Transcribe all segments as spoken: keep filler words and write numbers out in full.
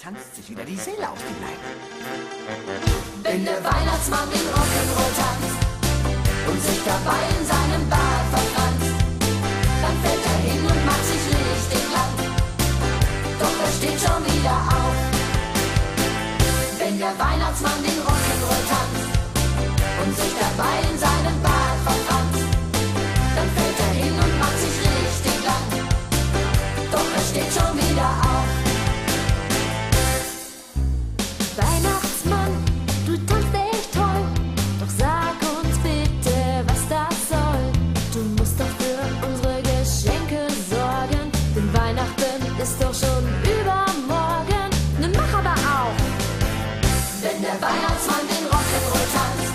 Tanzt sich wieder die Seele auf die Leine. Wenn der Weihnachtsmann den Rock'n'Roll tanzt und sich dabei in seinem Bart verbrannt, dann fällt er hin und macht sich richtig lang. Doch er steht schon wieder auf. Wenn der Weihnachtsmann den Rock'n'Roll tanzt und sich dabei in seinem Bart verbrannt, dann fällt er hin und macht sich richtig lang. Doch er steht schon wieder auf. Weihnachtsmann, du tanzt echt toll, doch sag uns bitte, was das soll. Du musst doch für unsere Geschenke sorgen, denn Weihnachten ist doch schon übermorgen. Nun mach aber auch. Wenn der Weihnachtsmann den Rock'n'Roll tanzt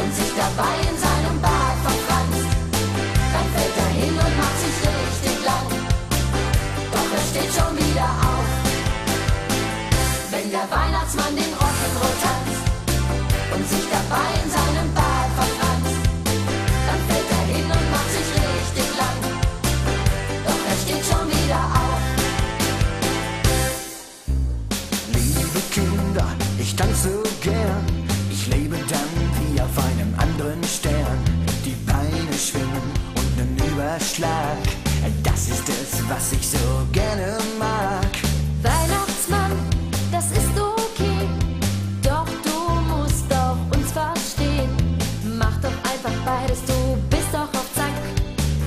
und sich dabei in seinem Bart verbrannt, dann fällt er hin und macht sich richtig lang. Doch er steht schon wieder auf. Wenn der Weihnachtsmann den Rock'n'Roll tanzt und sich dabei in seinem Bart verbrannt, dann fällt er hin und macht sich richtig lang. Doch er steht schon wieder auf. Liebe Kinder, ich tanze so gern. Ich lebe dann wie auf einem anderen Stern. Die Beine schwingen und einen Überschlag. Das ist es, was ich so gerne mag. Weihnachtsmann, das ist okay, doch du musst doch uns verstehen. Mach doch einfach beides, du bist doch auf Zack.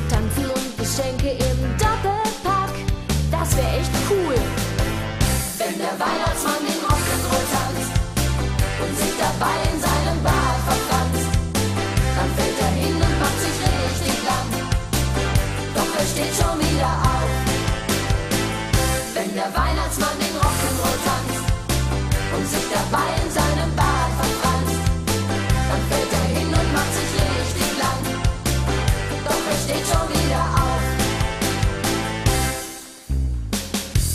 Tanzen und Geschenke im Doppelpack, das wäre echt cool. Wenn der Weihnachtsmann den Rock'n'Roll tanzt und sich dabei in seinem Bart verbrannt, dann fällt er hin und macht sich richtig lang. Doch er steht schon wieder auf. Wenn der Weihnachtsmann den Rock'n'Roll tanzt und sich dabei in seinem Bart verbrannt, dann fällt er hin und macht sich richtig lang. Doch er steht schon wieder auf.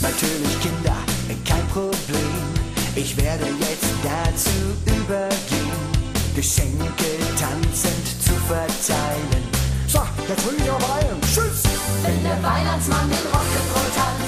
Natürlich, Kinder, kein Problem. Ich werde jetzt dazu übergehen, Geschenke tanzend zu verteilen. So, jetzt will ich aber einen. Tschüss! Wenn der Weihnachtsmann den Rock'n'Roll tanzt